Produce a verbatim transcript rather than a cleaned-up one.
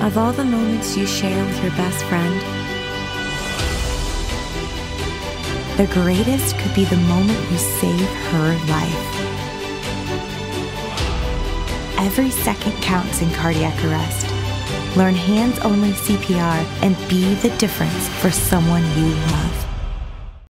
of all the moments you share with your best friend, the greatest could be the moment you save her life. Every second counts in cardiac arrest. Learn hands-only C P R and be the difference for someone you love.